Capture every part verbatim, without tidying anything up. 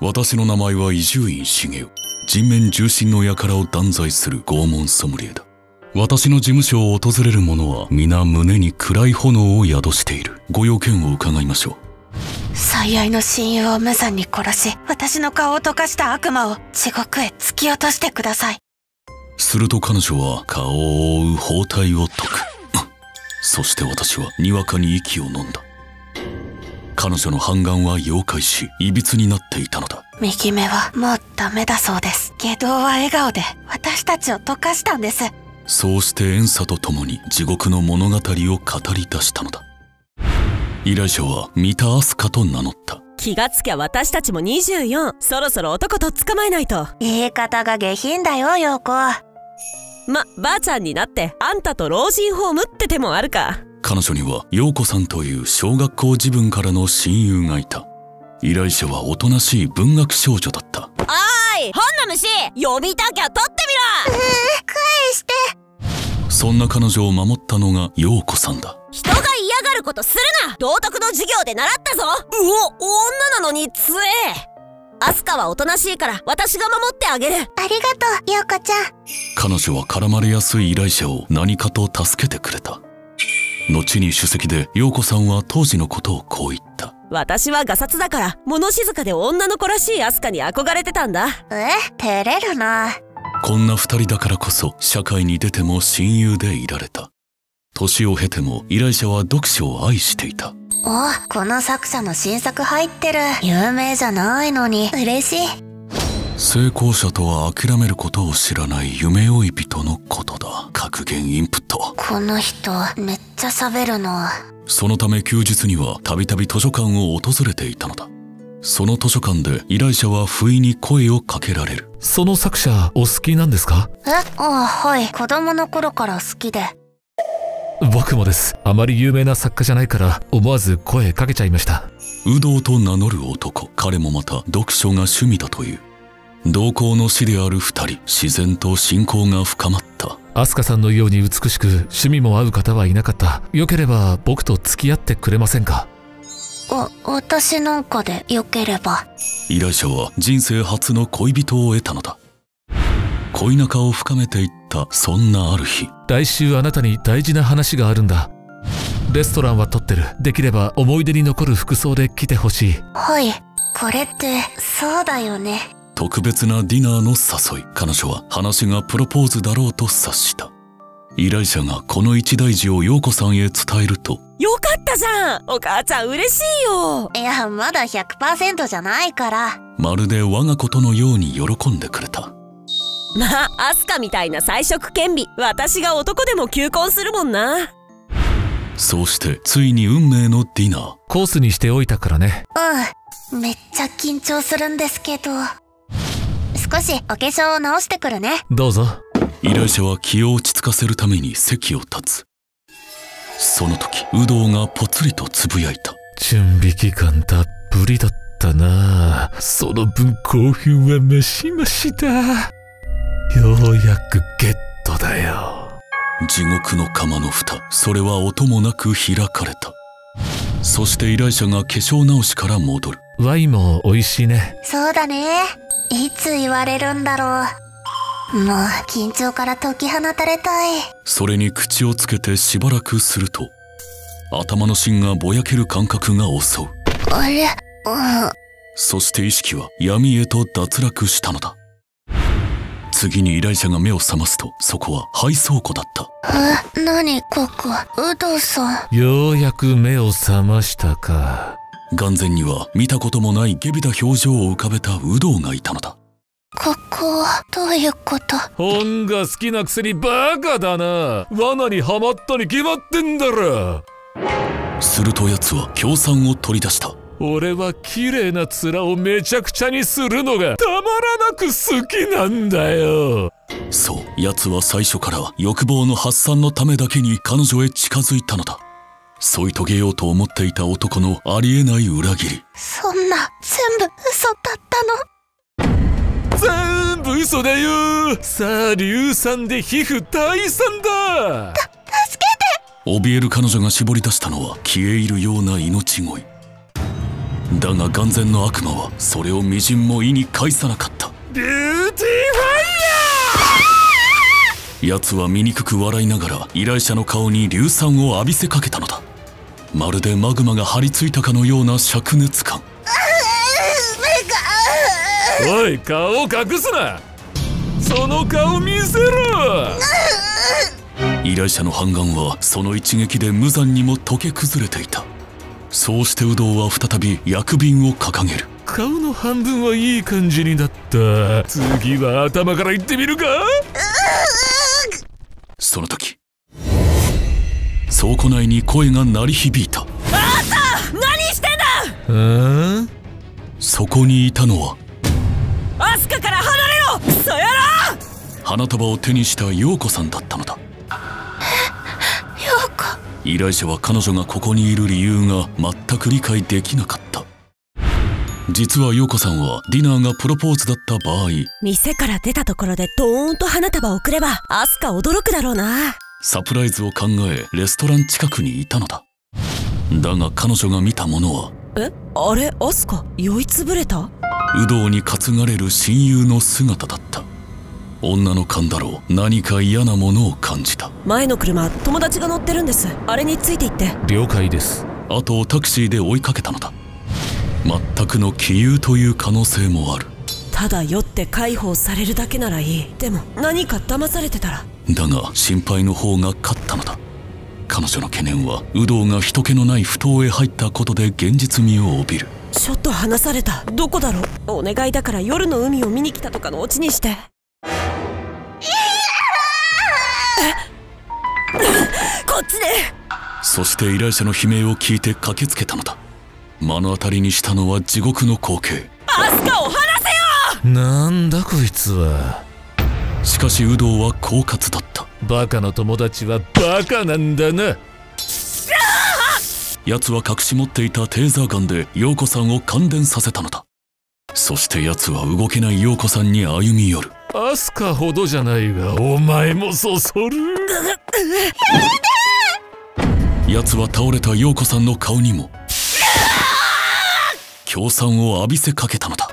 私の名前は伊集院茂雄。人面獣神の輩を断罪する拷問ソムリエだ。私の事務所を訪れる者は皆胸に暗い炎を宿している。ご用件を伺いましょう。最愛の親友を無残に殺し、私の顔を溶かした悪魔を地獄へ突き落としてください。すると彼女は顔を覆う包帯を解く。そして私はにわかに息を飲んだ。彼女の半眼は溶解し、歪になっていたのだ。右目はもうダメだそうです。外道は笑顔で私たちを溶かしたんです。そうして怨嗟と共に地獄の物語を語り出したのだ。依頼者は三田明日香と名乗った。気がつきゃ私たちもにじゅうよん。そろそろ男と捕まえないと。言い方が下品だよ、陽子。ま、ばあちゃんになってあんたと老人ホームって手もあるか。彼女には陽子さんという小学校時分からの親友がいた。依頼者はおとなしい文学少女だった。おーい、ほんな虫呼びたきゃ取ってみろ。うー、返して。そんな彼女を守ったのが陽子さんだ。人が嫌がることするな。道徳の授業で習ったぞ。うお、女なのに強え。アスカはおとなしいから私が守ってあげる。ありがとう、陽子ちゃん。彼女は絡まれやすい依頼者を何かと助けてくれた。後に首席で陽子さんは当時のことをこう言った。私はガサツだから物静かで女の子らしいアスカに憧れてたんだ。え、照れるな。こんな二人だからこそ社会に出ても親友でいられた。年を経ても依頼者は読書を愛していた。お、この作者の新作入ってる。有名じゃないのに嬉しい。成功者とは諦めることを知らない夢追い人のことだ。格言インプット。この人めっちゃ喋るな。そのため休日にはたびたび図書館を訪れていたのだ。その図書館で依頼者は不意に声をかけられる。その作者お好きなんですか？え、ああ、はい、子供の頃から好きで。僕もです。あまり有名な作家じゃないから思わず声かけちゃいました。有働と名乗る男。彼もまた読書が趣味だという。同校の師である二人、自然と親交が深まった。アスカさんのように美しく趣味も合う方はいなかった。よければ僕と付き合ってくれませんか？あ、私なんかでよければ。依頼者は人生初の恋人を得たのだ。恋仲を深めていった。そんなある日。来週あなたに大事な話があるんだ。レストランは取ってる。できれば思い出に残る服装で来てほしい。はい、これってそうだよね。特別なディナーの誘い。彼女は話がプロポーズだろうと察した。依頼者がこの一大事を陽子さんへ伝えると。よかったじゃん、お母ちゃん嬉しいよ。いや、まだ ひゃくパーセント じゃないから。まるで我がことのように喜んでくれた。まあ、アスカみたいな才色兼備、私が男でも求婚するもんな。そうしてついに運命のディナー。コースにしておいたからね。うん、めっちゃ緊張するんですけど。少しお化粧を直してくるね。どうぞ。依頼者は気を落ち着かせるために席を立つ。その時、有働がぽつりとつぶやいた。準備期間たっぷりだったな。その分興奮は増し増しだ。ようやくゲットだよ。地獄の釜の蓋、それは音もなく開かれた。そして依頼者が化粧直しから戻る。ワインも美味しいね。そうだね。いつ言われるんだろう。もう緊張から解き放たれたい。それに口をつけてしばらくすると、頭の芯がぼやける感覚が襲う。あれ、うん、そして意識は闇へと脱落したのだ。次に依頼者が目を覚ますと、そこは廃倉庫だった。え、何ここ。有働さん、ようやく目を覚ましたか。眼前には見たこともない下びた表情を浮かべた有働がいたのだ。ここはどういうこと。本が好きなくせにバカだな。罠にはまったに決まってんだろ。すると奴は協賛を取り出した。俺は綺麗な面をめちゃくちゃにするのがたまらなく好きなんだよ。そう、奴は最初から欲望の発散のためだけに彼女へ近づいたのだ。添い遂げようと思っていた男のありえない裏切り。そんな全部嘘だったの。全部嘘だよ。さあ、硫酸で皮膚退散だ。た、助けて。怯える彼女が絞り出したのは消え入るような命乞い。だが眼前の悪魔はそれを微塵も意に介さなかった。ビューティーファイヤー。奴は醜く笑いながら依頼者の顔に硫酸を浴びせかけたのだ。まるでマグマが張り付いたかのような灼熱感。おい、顔を隠すな。その顔見せろ。依頼者の半眼はその一撃で無残にも溶け崩れていた。そうして有働は再び薬瓶を掲げる。顔の半分はいい感じになった。次は頭からいってみるか。その時倉庫内に声が鳴り響いた。あんた何してんだ。そこにいたのは、アスカから離れろクソ野郎。花束を手にした陽子さんだったのだ。え、陽子。依頼者は彼女がここにいる理由が全く理解できなかった。実は陽子さんはディナーがプロポーズだった場合、店から出たところでドーンと花束をくればアスカ驚くだろうな。サプライズを考えレストラン近くにいたのだ。だが彼女が見たものは、え、あれアスカ酔いつぶれた。有働に担がれる親友の姿だった。女の勘だろう、何か嫌なものを感じた。前の車、友達が乗ってるんです。あれについていって。了解です。後をタクシーで追いかけたのだ。全くの杞憂という可能性もある。ただ酔って介抱されるだけならいい。でも何か騙されてたら。だが心配の方が勝ったのだ。彼女の懸念は有働が人気のない不当へ入ったことで現実味を帯びる。ちょっと離された。どこだろう。お願いだから夜の海を見に来たとかのオチにして。こっちで。そして依頼者の悲鳴を聞いて駆けつけたのだ。目の当たりにしたのは地獄の光景。アスカを離せよ。なんだこいつは。しかし有働は狡猾だった。バカの友達はバカなんだな。奴は隠し持っていたテーザーガンで陽子さんを感電させたのだ。そして奴は動けない陽子さんに歩み寄る。アスカほどじゃないがお前もそそる。奴は倒れた陽子さんの顔にも強酸を浴びせかけたのだ。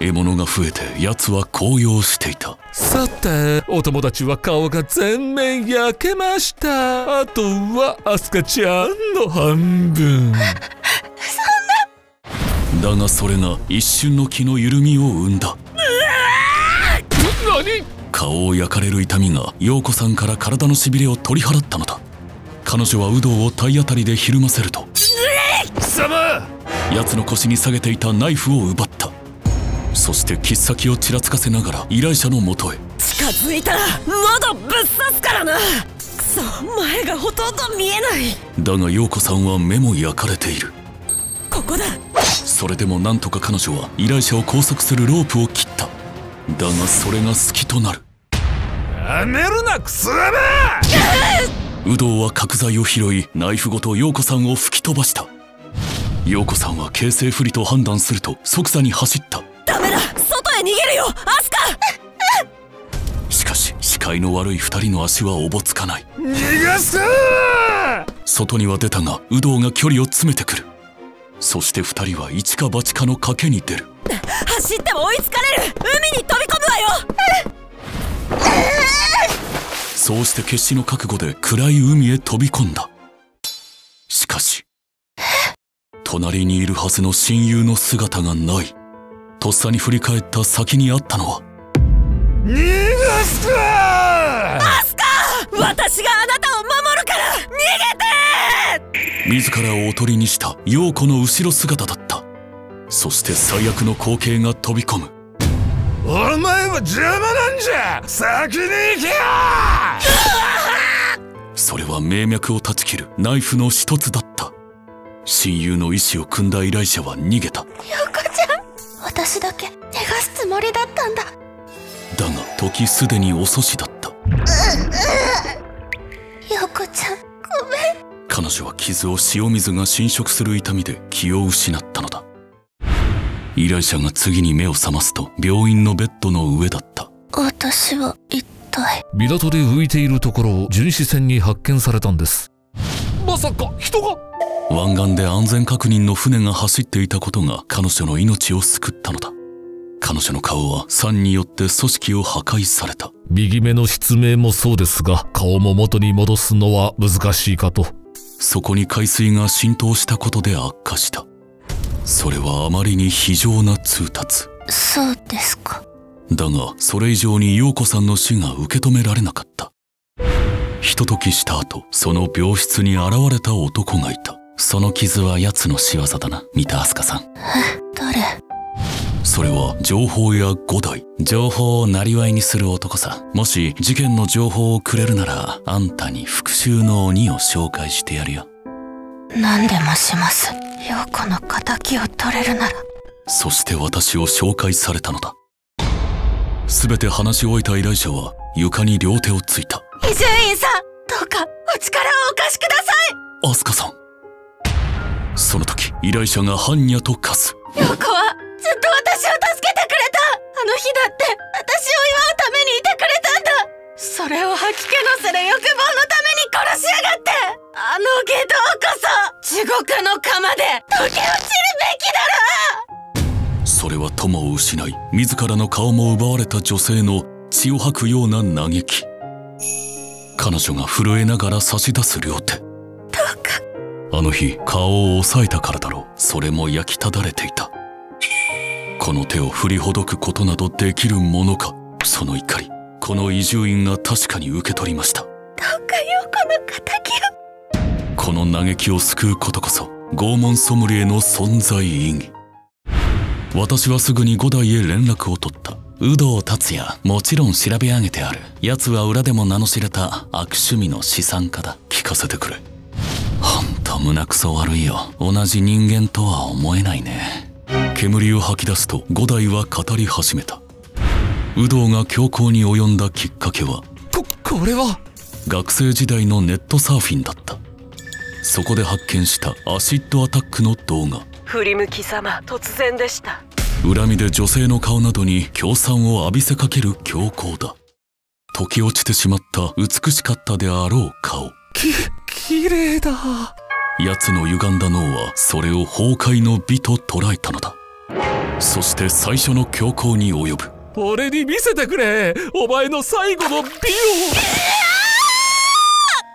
獲物が増えて奴は高揚していた。さてお友達は顔が全面焼けました。あとはアスカちゃんの半分。そんな。だがそれが一瞬の気の緩みを生んだ。顔を焼かれる痛みが陽子さんから体のしびれを取り払ったのだ。彼女は有働を体当たりでひるませると、貴様。奴の腰に下げていたナイフを奪った。そして切っ先をちらつかせながら依頼者のもとへ。近づいたら喉ぶっ刺すからな。くそ、前がほとんど見えない。だが陽子さんは目も焼かれている。ここだ。それでもなんとか彼女は依頼者を拘束するロープを切った。だがそれが隙となる。やめるなクソだな。有働は角材を拾いナイフごと陽子さんを吹き飛ばした。陽子さんは形勢不利と判断すると即座に走った。ダメだ、外へ逃げるよアスカ。しかし視界の悪い二人の足はおぼつかない。逃がす。外には出たが有働が距離を詰めてくる。そして二人は一か八かの賭けに出る。走っても追いつかれる。海に飛び込むわよ。そうして決死の覚悟で暗い海へ飛び込んだ。しかし隣にいるはずの親友の姿がない。とっさに振り返った先にあったのは、逃がすか。アスカ、私があなたを守るから逃げて。自らをおとりにした陽子の後ろ姿だった。そして最悪の光景が飛び込む。お前は邪魔なんじゃ、先に行けよ。それは命脈を断ち切るナイフの一つだった。親友の意志を汲んだ依頼者は逃げた。陽子ちゃん、私だけ逃がすつもりだったんだ。だが時すでに遅しだった。陽子ちゃんごめん。彼女は傷を塩水が浸食する痛みで気を失ったのだ。依頼者が次に目を覚ますと病院のベッドの上だった。私は一体。港で浮いているところを巡視船に発見されたんです。まさか人が。湾岸で安全確認の船が走っていたことが彼女の命を救ったのだ。彼女の顔は酸によって組織を破壊された。右目の失明もそうですが、顔も元に戻すのは難しいかと。そこに海水が浸透したことで悪化した。それはあまりに非情な通達。そうですか。だがそれ以上に陽子さんの死が受け止められなかった。ひとときした後、その病室に現れた男がいた。その傷は奴の仕業だな、三田明日香さん。え、誰？それは情報屋五代。情報を生業にする男さ。もし事件の情報をくれるなら、あんたに復讐の鬼を紹介してやるよ。何でもします。陽子の仇を取れるなら。そして私を紹介されたのだ。全て話し終えた依頼者は床に両手をついた。伊集院さん、どうかお力をお貸しください。明日香さん。その時依頼者が般若と化す。陽子はずっと私を助けてくれた。あの日だって私を祝うためにいてくれたんだ。それを吐き気のする欲望のために殺しやがって。あの下道こそ地獄の釜で溶け落ちるべきだろう。それは友を失い、自らの顔も奪われた女性の血を吐くような嘆き。彼女が震えながら差し出す両手。どうか。あの日顔を押さえたからだろう。それも焼きただれていた。この手を振りほどくことなどできるものか。その怒り、この伊集院が確かに受け取りました。どうかよ、この仇を。この嘆きを救うことこそ拷問ソムリエの存在意義。私はすぐに五代へ連絡を取った。有働達也、もちろん調べ上げてある。奴は裏でも名の知れた悪趣味の資産家だ。聞かせてくれ。ほんと胸くそ悪いよ。同じ人間とは思えないね。煙を吐き出すと五代は語り始めた。有働が凶行に及んだきっかけは、ここれは学生時代のネットサーフィンだった。そこで発見したアシッドアタックの動画。振り向きざま、突然でした。恨みで女性の顔などに協賛を浴びせかける凶行だ。溶け落ちてしまった美しかったであろう顔。き、綺麗だ。奴の歪んだ脳はそれを崩壊の美と捉えたのだ。そして最初の凶行に及ぶ。俺に見せてくれ、お前の最後の美を。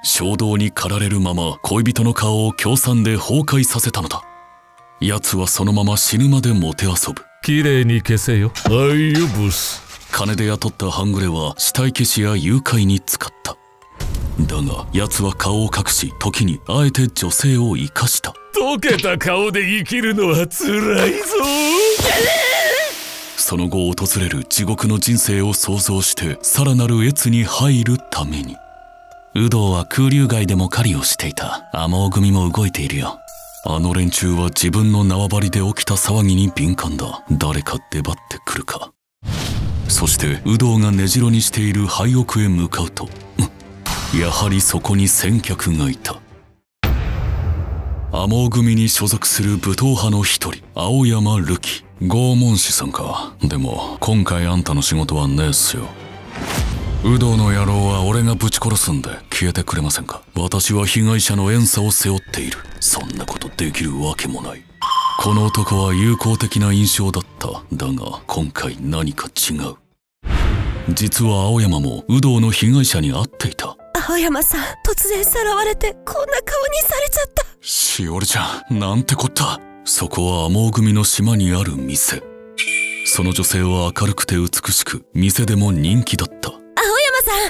衝動に駆られるまま恋人の顔を協賛で崩壊させたのだ。奴はそのまま死ぬまでもてあそぶ。綺麗に消せよ。はいよ、ブス。金で雇った半グレは死体消しや誘拐に使った。だが奴は顔を隠し、時にあえて女性を生かした。溶けた顔で生きるのは辛いぞ。その後訪れる地獄の人生を想像してさらなる越に入るために。有働は空流街でも狩りをしていた。天羽組も動いているよ。あの連中は自分の縄張りで起きた騒ぎに敏感だ。誰か出張ってくるか。そして有働が根城にしている廃屋へ向かうと、うん、やはりそこに先客がいた。天羽組に所属する武闘派の一人、青山瑠希。拷問師さんか。でも今回あんたの仕事はねえっすよ。有働の野郎は俺がぶち殺すんで消えてくれませんか。私は被害者の怨嗟を背負っている。そんなことできるわけもない。この男は友好的な印象だった。だが今回何か違う。実は青山も有働の被害者に会っていた。青山さん、突然さらわれてこんな顔にされちゃった。しおりちゃん、なんてこった。そこは天羽組の島にある店。その女性は明るくて美しく、店でも人気だった。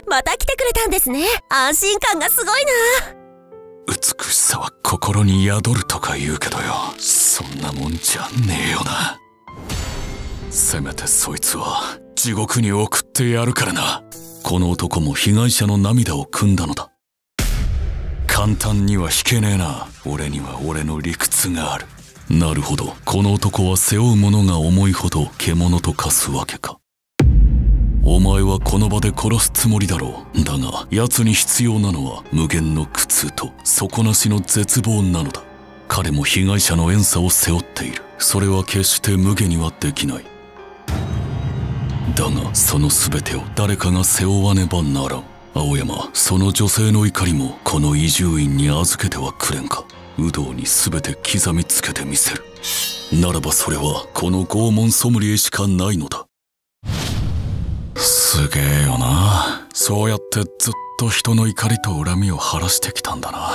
また来てくれたんですね。安心感がすごいな。美しさは心に宿るとか言うけどよ、そんなもんじゃねえよな。せめてそいつは地獄に送ってやるからな。この男も被害者の涙を汲んだのだ。簡単には引けねえな。俺には俺の理屈がある。なるほど、この男は背負うものが重いほど獣と化すわけか。お前はこの場で殺すつもりだろう。だが奴に必要なのは無限の苦痛と底なしの絶望なのだ。彼も被害者の怨嗟を背負っている。それは決して無下にはできない。だがその全てを誰かが背負わねばならん。青山、その女性の怒りもこの伊集院に預けてはくれんか。有働に全て刻みつけてみせる。ならばそれはこの拷問ソムリエしかないのだ。すげえよな。そうやってずっと人の怒りと恨みを晴らしてきたんだな。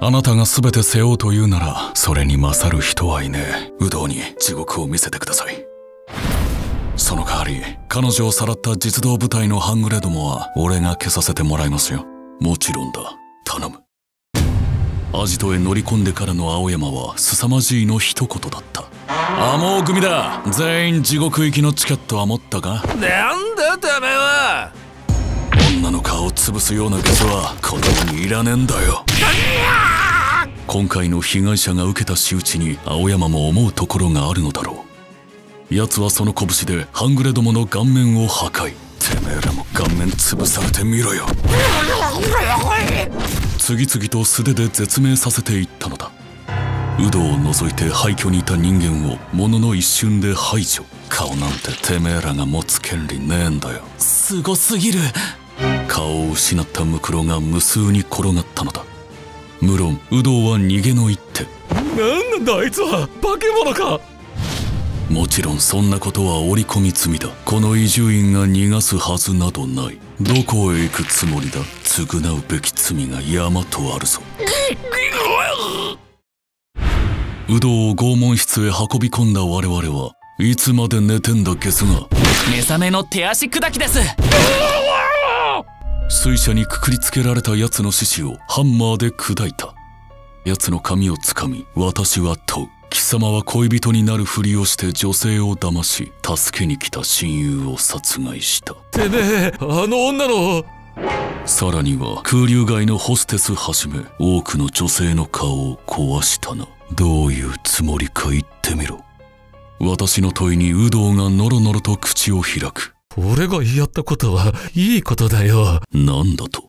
あなたが全て背負うというなら、それに勝る人はいねえ。有働に地獄を見せてください。その代わり、彼女をさらった実動部隊の半グレどもは俺が消させてもらいますよ。もちろんだ。頼む。アジトへ乗り込んでからの青山は凄まじいの一言だった。あ、もう組だ。全員地獄行きのチケットは持ったか？なんだてめえは。女の顔を潰すようなゲスは子供にいらねえんだよ。今回の被害者が受けた仕打ちに青山も思うところがあるのだろう。奴はその拳で半グレどもの顔面を破壊。てめえらも顔面潰されてみろよ。次々と素手で絶命させていったのだ。有働を除いて廃墟にいた人間をものの一瞬で排除。顔なんててめえらが持つ権利ねえんだよ。すごすぎる。顔を失ったムクロが無数に転がったのだ。無論有働は逃げの一手。なんだあいつは、化け物か。もちろんそんなことは織り込み済みだ。この伊集院が逃がすはずなどない。どこへ行くつもりだ。償うべき罪が山とあるぞ。有働を拷問室へ運び込んだ我々はいつまで寝てんだゲスが。目覚めの手足砕きです。水車にくくりつけられた奴の獅子をハンマーで砕いた。奴の髪をつかみ、私は問う。貴様は恋人になるふりをして女性を騙し、助けに来た親友を殺害した。てめえ、あの女の。さらには空流街のホステスはじめ多くの女性の顔を壊したな。どういうつもりか言ってみろ。私の問いに有働がノロノロと口を開く。俺がやったことはいいことだよ。なんだと。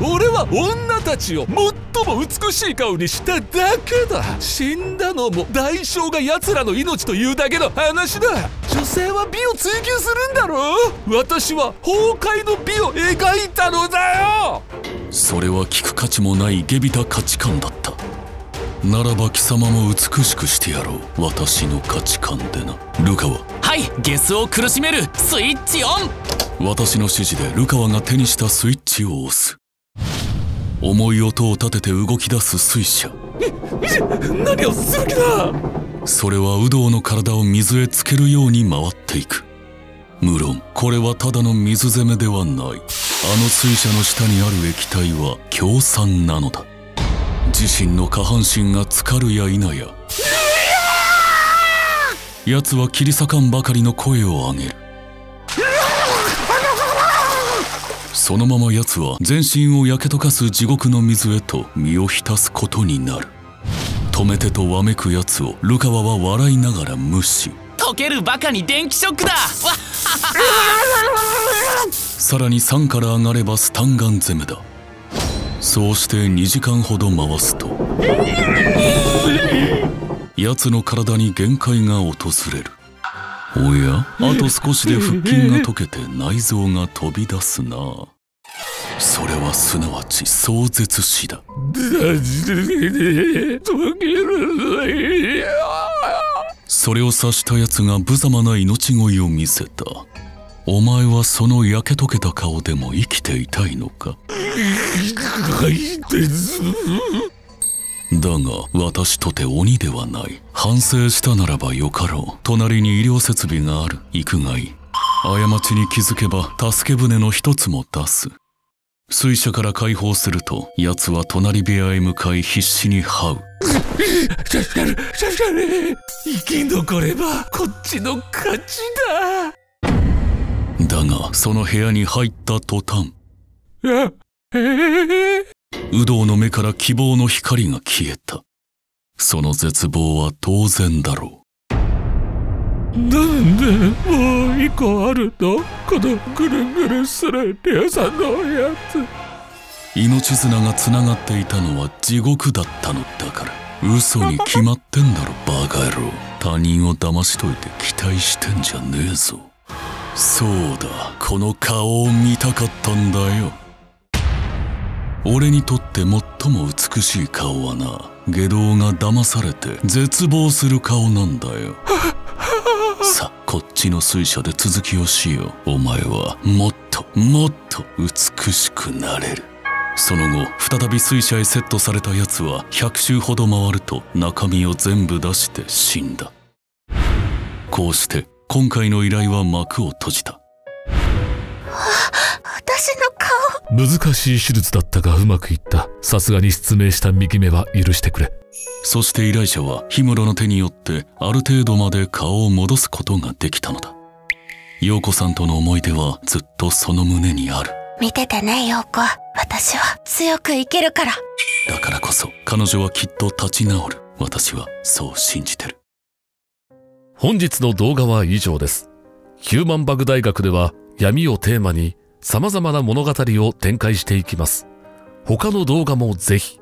俺は女たちを最も美しい顔にしただけだ。死んだのも代償が奴らの命というだけの話だ。女性は美を追求するんだろう。私は崩壊の美を描いたのだよ。それは聞く価値もない下びた価値観だった。ならば貴様も美しくしてやろう。私の価値観でな。ルカは。はい、ゲスを苦しめるスイッチオン。私の指示でルカワが手にしたスイッチを押す。重い音を立てて動き出す水車。何をする気だ。それは有働の体を水へつけるように回っていく。無論これはただの水攻めではない。あの水車の下にある液体は強酸なのだ。自身の下半身が浸かるや否や、奴は切り裂かんばかりの声を上げる。そのまま奴は全身を焼け溶かす地獄の水へと身を浸すことになる。止めてとわめく奴をルカワは笑いながら無視。溶けるバカに電気ショックだ。さらにさんから上がればスタンガン攻めだ。そうしてにじかんほど回すと奴の体に限界が訪れる。おや、あと少しで腹筋が溶けて内臓が飛び出すな。それはすなわち壮絶死だ。それを察した奴が無様な命乞いを見せた。お前はその焼け溶けた顔でも生きていたいのか。だが私とて鬼ではない。反省したならばよかろう。隣に医療設備がある。行くがいい。過ちに気づけば助け舟の一つも出す。水車から解放すると奴は隣部屋へ向かい必死に這う。助かる助かる。生き残ればこっちの勝ちだ。だがその部屋に入った途端、あ、えー有働の目から希望の光が消えた。その絶望は当然だろう。なんでもう一個あるの、このぐるぐるするリアさんのやつ。命綱がつながっていたのは地獄だったのだから。嘘に決まってんだろバカ野郎。他人を騙しといて期待してんじゃねえぞ。そうだ、この顔を見たかったんだよ。俺にとって最も美しい顔はな、外道が騙されて絶望する顔なんだよ。さあ、こっちの水車で続きをしよう。お前はもっともっと美しくなれる。その後、再び水車へセットされたやつはひゃく周ほど回ると中身を全部出して死んだ。こうして今回の依頼は幕を閉じた。私の顔。難しい手術だったがうまくいった。さすがに失明した右目は許してくれ。そして依頼者は氷室の手によってある程度まで顔を戻すことができたのだ。陽子さんとの思い出はずっとその胸にある。見ててね陽子、私は強く生きるから。だからこそ彼女はきっと立ち直る。私はそう信じてる。本日の動画は以上です。ヒューマンバグ大学では闇をテーマに様々な物語を展開していきます。他の動画もぜひ。